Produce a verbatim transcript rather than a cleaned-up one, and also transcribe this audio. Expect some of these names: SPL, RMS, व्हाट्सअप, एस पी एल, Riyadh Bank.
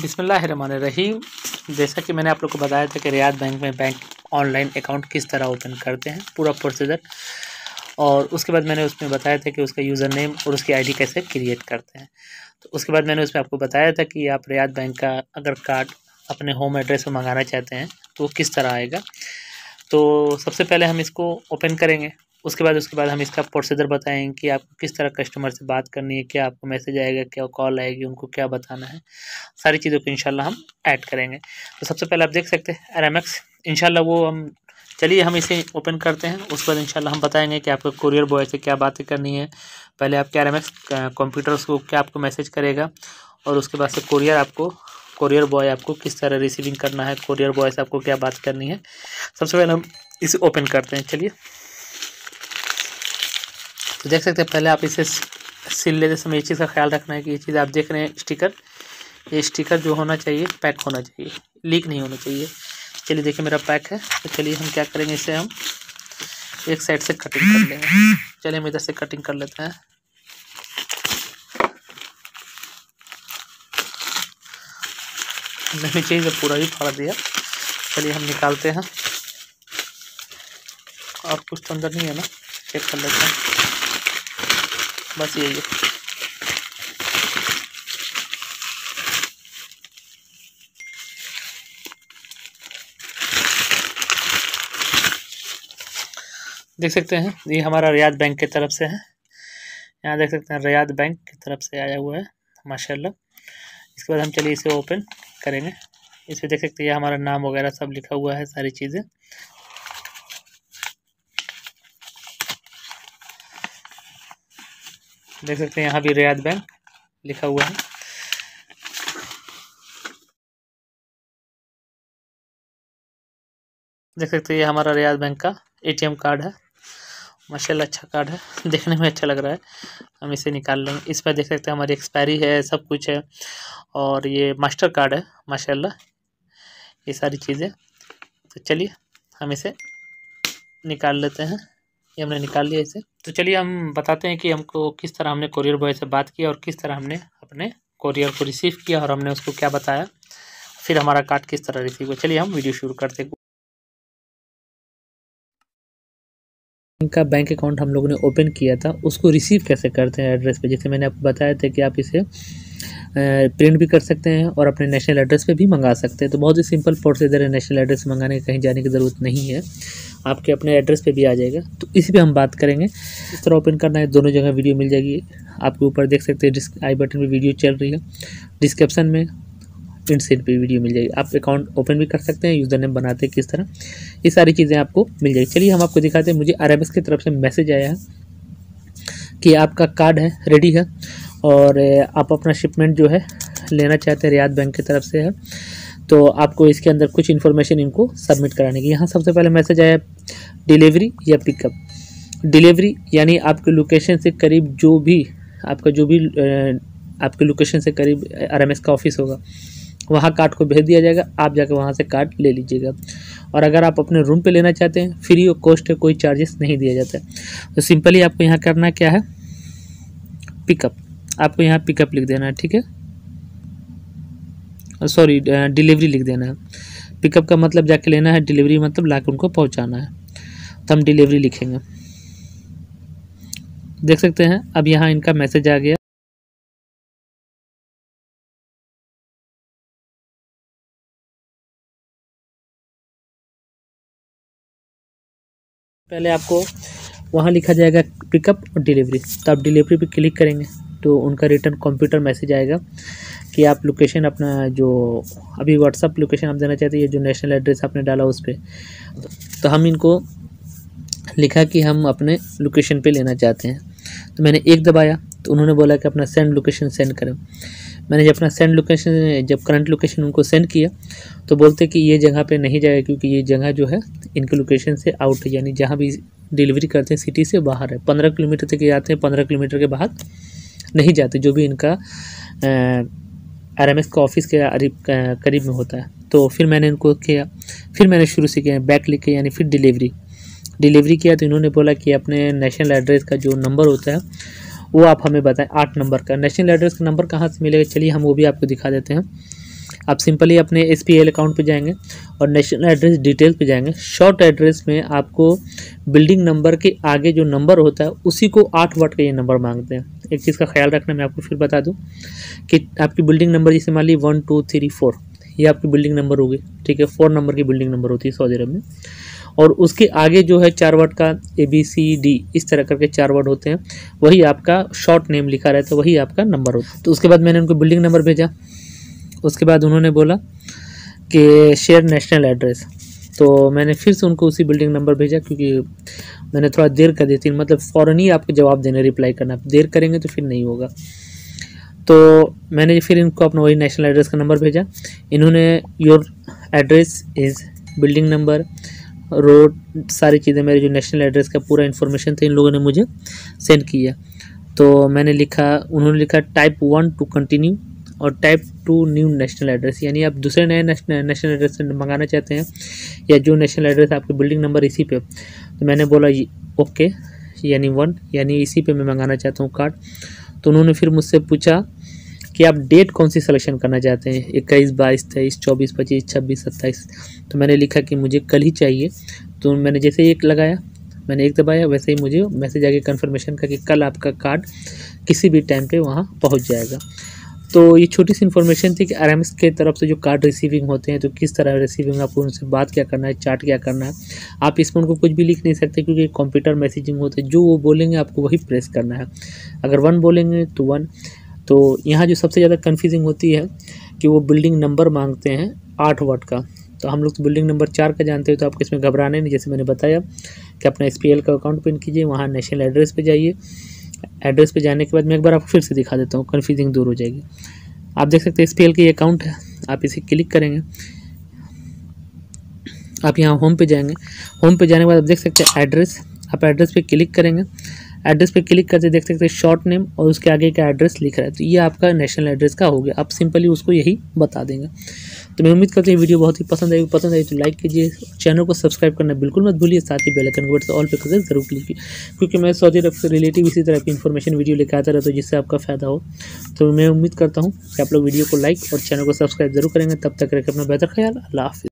बिस्मिल्लाहिर्रहमानिर्रहीम। जैसा कि मैंने आप लोग को बताया था कि रियाद बैंक में बैंक ऑनलाइन अकाउंट किस तरह ओपन करते हैं, पूरा प्रोसीजर, और उसके बाद मैंने उसमें बताया था कि उसका यूज़र नेम और उसकी आईडी कैसे क्रिएट करते हैं। तो उसके बाद मैंने उसमें आपको बताया था कि आप रियाद बैंक का अगर कार्ड अपने होम एड्रेस पर मंगाना चाहते हैं तो वो किस तरह आएगा। तो सबसे पहले हम इसको ओपन करेंगे, उसके बाद उसके बाद हम इसका प्रोसीजर बताएंगे कि आपको किस तरह कस्टमर से बात करनी है, क्या आपको मैसेज आएगा, क्या कॉल आएगी, उनको क्या बताना है, सारी चीज़ों को इंशाल्लाह हम ऐड करेंगे। तो सबसे पहले आप देख सकते हैं आर एम एस, इंशाल्लाह वो हम चलिए हम इसे ओपन करते हैं। उसके बाद इंशाल्लाह हम बताएंगे कि आपको कुरियर बॉय से क्या बातें करनी है। पहले आपके आर एम एस कंप्यूटर्स को क्या आपको मैसेज करेगा, और उसके बाद से कुरियर आपको कुरियर बॉय आपको किस तरह रिसीविंग करना है, कुरियर बॉय से आपको क्या बात करनी है। सबसे पहले हम इसे ओपन करते हैं, चलिए। तो देख सकते हैं पहले आप इसे सिल लेते समय ये चीज़ का ख्याल रखना है कि ये चीज़ आप देख रहे हैं स्टिकर, ये स्टिकर जो होना चाहिए पैक होना चाहिए, लीक नहीं होना चाहिए। चलिए देखिए मेरा पैक है, तो चलिए हम क्या करेंगे, इसे हम एक साइड से कटिंग कर लेंगे। चलिए हम इधर से कटिंग कर लेते हैं। मैंने चाहिए पूरा ही फाड़ दिया। चलिए हम निकालते हैं, और कुछ तो अंदर नहीं है ना, चेक कर लेते हैं, बस यही है। देख सकते हैं ये हमारा रियाद बैंक की तरफ से है, यहाँ देख सकते हैं रियाद बैंक की तरफ से आया हुआ है माशाल्लाह। इसके बाद हम चलिए इसे ओपन करेंगे। इसमें देख सकते हैं ये हमारा नाम वगैरह सब लिखा हुआ है, सारी चीज़ें। देख सकते हैं यहाँ भी रियाद बैंक लिखा हुआ है। देख सकते हैं ये हमारा रियाद बैंक का ए टी एम कार्ड है माशाल्लाह, अच्छा कार्ड है, देखने में अच्छा लग रहा है। हम इसे निकाल लेंगे। इस पर देख सकते हैं हमारी एक्सपायरी है, सब कुछ है, और ये मास्टर कार्ड है माशाल्लाह, ये सारी चीज़ें। तो चलिए हम इसे निकाल लेते हैं, ये हमने निकाल लिया इसे। तो चलिए हम बताते हैं कि हमको किस तरह हमने कुरियर बॉय से बात की, और किस तरह हमने अपने कुरियर को रिसीव किया, और हमने उसको क्या बताया, फिर हमारा कार्ड किस तरह रिसीव हुआ। चलिए हम वीडियो शुरू करते हैं। इनका बैंक अकाउंट हम लोगों ने ओपन किया था, उसको रिसीव कैसे करते हैं एड्रेस पे, जैसे मैंने आपको बताया था कि आप इसे प्रिंट भी कर सकते हैं और अपने नेशनल एड्रेस पे भी मंगा सकते हैं। तो बहुत ही सिंपल प्रोसीजर है, नेशनल एड्रेस मंगाने कहीं जाने की ज़रूरत नहीं है, आपके अपने एड्रेस पे भी आ जाएगा। तो इसी पे हम बात करेंगे, इस तरह ओपन करना है, दोनों जगह वीडियो मिल जाएगी आपके ऊपर, देख सकते हैं डिस्क आई बटन पर वीडियो चल रही है, डिस्क्रिप्शन में इनसेट पे वीडियो मिल जाएगी। आप अकाउंट ओपन भी कर सकते हैं, यूज़र नेम बनाते हैं किस तरह, ये सारी चीज़ें आपको मिल जाएगी। चलिए हम आपको दिखाते हैं। मुझे आर एम एस की तरफ से मैसेज आया है कि आपका कार्ड है, रेडी है, और आप अपना शिपमेंट जो है लेना चाहते हैं, रियाद बैंक की तरफ से है। तो आपको इसके अंदर कुछ इन्फॉर्मेशन इनको सबमिट कराने की। यहाँ सबसे पहले मैसेज आया डिलीवरी या पिकअप। डिलीवरी यानी आपके लोकेशन से करीब जो भी आपका जो भी आपके लोकेशन से करीब आर एम एस का ऑफिस होगा, वहाँ कार्ड को भेज दिया जाएगा, आप जाकर वहाँ से कार्ड ले लीजिएगा। और अगर आप अपने रूम पे लेना चाहते हैं, फ्री ऑफ कॉस्ट है, कोई चार्जेस नहीं दिया जाता है। तो सिंपली आपको यहाँ करना क्या है, पिकअप, आपको यहाँ पिकअप लिख देना है, ठीक है, सॉरी डिलीवरी लिख देना है। पिकअप का मतलब जाके लेना है, डिलीवरी मतलब लाकर उनको पहुँचाना है। तो हम डिलीवरी लिखेंगे। देख सकते हैं अब यहाँ इनका मैसेज आ गया। पहले आपको वहाँ लिखा जाएगा पिकअप और डिलीवरी, तो आप डिलीवरी पे क्लिक करेंगे तो उनका रिटर्न कंप्यूटर मैसेज आएगा कि आप लोकेशन अपना जो अभी व्हाट्सअप लोकेशन आप देना चाहते हैं, जो नेशनल एड्रेस आपने डाला उस पर। तो हम इनको लिखा कि हम अपने लोकेशन पे लेना चाहते हैं। तो मैंने एक दबाया तो उन्होंने बोला कि अपना सेंड लोकेशन सेंड करें। मैंने जब अपना सेंड लोकेशन जब करंट लोकेशन उनको सेंड किया तो बोलते कि ये जगह पे नहीं जाएगा, क्योंकि ये जगह जो है इनके लोकेशन से आउट है, यानी जहाँ भी डिलीवरी करते हैं सिटी से बाहर है, पंद्रह किलोमीटर तक जाते हैं, पंद्रह किलोमीटर के बाहर नहीं जाते, जो भी इनका आर एम एस का ऑफिस के करीब में होता है। तो फिर मैंने इनको किया, फिर मैंने शुरू से किया बैक लिख के, यानी फिर डिलीवरी डिलीवरी किया। तो इन्होंने बोला कि अपने नेशनल एड्रेस का जो नंबर होता है वो आप हमें बताएं, आठ नंबर का नेशनल एड्रेस का नंबर कहाँ से मिलेगा। चलिए हम वो भी आपको दिखा देते हैं। आप सिंपली अपने एस पी एल अकाउंट पर जाएंगे और नेशनल एड्रेस डिटेल पे जाएंगे। शॉर्ट एड्रेस में आपको बिल्डिंग नंबर के आगे जो नंबर होता है उसी को आठ वर्ड का ये नंबर मांगते हैं। एक चीज़ का ख्याल रखना, मैं आपको फिर बता दूं कि आपकी बिल्डिंग नंबर जैसे मान ली वन टू थ्री फोर, ये आपकी बिल्डिंग नंबर होगी, ठीक है। फोर नंबर की बिल्डिंग नंबर होती है सऊदी अरब में, और उसके आगे जो है चार वर्ड का ए बी सी डी इस तरह करके चार वर्ड होते हैं, वही आपका शॉर्ट नेम लिखा रहता है, वही आपका नंबर होता है। तो उसके बाद मैंने उनको बिल्डिंग नंबर भेजा, उसके बाद उन्होंने बोला कि शेयर नेशनल एड्रेस, तो मैंने फिर से उनको उसी बिल्डिंग नंबर भेजा, क्योंकि मैंने थोड़ा देर कर दी थी, मतलब फ़ौरन ही आपको जवाब देने रिप्लाई करना, आप देर करेंगे तो फिर नहीं होगा। तो मैंने फिर इनको अपना वही नेशनल एड्रेस का नंबर भेजा, इन्होंने your address is building number road सारी चीज़ें, मेरे जो नेशनल एड्रेस का पूरा इन्फॉर्मेशन था इन लोगों ने मुझे सेंड किया। तो मैंने लिखा, उन्होंने लिखा टाइप वन टू कंटिन्यू और type two new national address, यानी आप दूसरे नए नेशनल एड्रेस मंगाना चाहते हैं या जो नेशनल एड्रेस आपके बिल्डिंग नंबर इसी पे। तो मैंने बोला ओके, यानी वन, यानी इसी पे मैं मंगाना चाहता हूँ कार्ड। तो उन्होंने फिर मुझसे पूछा कि आप डेट कौन सी सिलेक्शन करना चाहते हैं, इक्कीस, बाईस, तेईस, चौबीस, पच्चीस, छब्बीस, सत्ताईस। तो मैंने लिखा कि मुझे कल ही चाहिए। तो मैंने जैसे ही एक लगाया, मैंने एक दबाया, वैसे ही मुझे मैसेज आ गया कन्फर्मेशन का कि कल आपका कार्ड किसी भी टाइम पे वहाँ पहुँच जाएगा। तो ये छोटी सी इन्फॉर्मेशन थी कि आर एम एस के तरफ से जो कार्ड रिसीविंग होते हैं तो किस तरह रिसीविंग, आपको उनसे बात क्या करना है, चार्ट क्या करना है। आप इसमें उनको कुछ भी लिख नहीं सकते क्योंकि कंप्यूटर मैसेजिंग होते हैं, जो वो बोलेंगे आपको वही प्रेस करना है, अगर वन बोलेंगे तो वन। तो यहाँ जो सबसे ज़्यादा कन्फ्यूजिंग होती है कि वो बिल्डिंग नंबर मांगते हैं आठ वर्ड का, तो हम लोग तो बिल्डिंग नंबर चार का जानते हैं, तो आपको इसमें घबराने नहीं। जैसे मैंने बताया कि अपना एस पी एल का अकाउंट पिन कीजिए, वहाँ नेशनल एड्रेस पर जाइए, एड्रेस पे जाने के बाद मैं एक बार आपको फिर से दिखा देता हूँ, कन्फ्यूजिंग दूर हो जाएगी। आप देख सकते हैं एसपीएल के अकाउंट है, आप इसे क्लिक करेंगे, आप यहाँ होम पे जाएंगे, होम पे जाने के बाद आप देख सकते हैं एड्रेस, आप एड्रेस पे क्लिक करेंगे, एड्रेस पे क्लिक करते देख सकते हैं शॉर्ट नेम और उसके आगे का एड्रेस लिखा है, तो ये आपका नेशनल एड्रेस का हो गया। आप सिंपली उसको यही बता देंगे। तो मैं उम्मीद करता हूँ वीडियो बहुत ही पसंद आएगी, पसंद आई तो लाइक कीजिए, चैनल को सब्सक्राइब करना बिल्कुल मत भूलिए, साथ ही बेल आइकन को ऑल पे कर जरूर क्लिक कीजिए, क्योंकि मैं सऊदी अरब से रिलेटिव इसी तरह की इन्फॉर्मेशन वीडियो लेकर आता रहता हूँ जिससे आपका फ़ायदा हो। तो मैं उम्मीद करता हूँ कि आप लोग वीडियो को लाइक और चैनल को सब्सक्राइब जरूर करेंगे। तब तक रखें अपना बेहतर ख्याल। अल्लाह हाफिज़।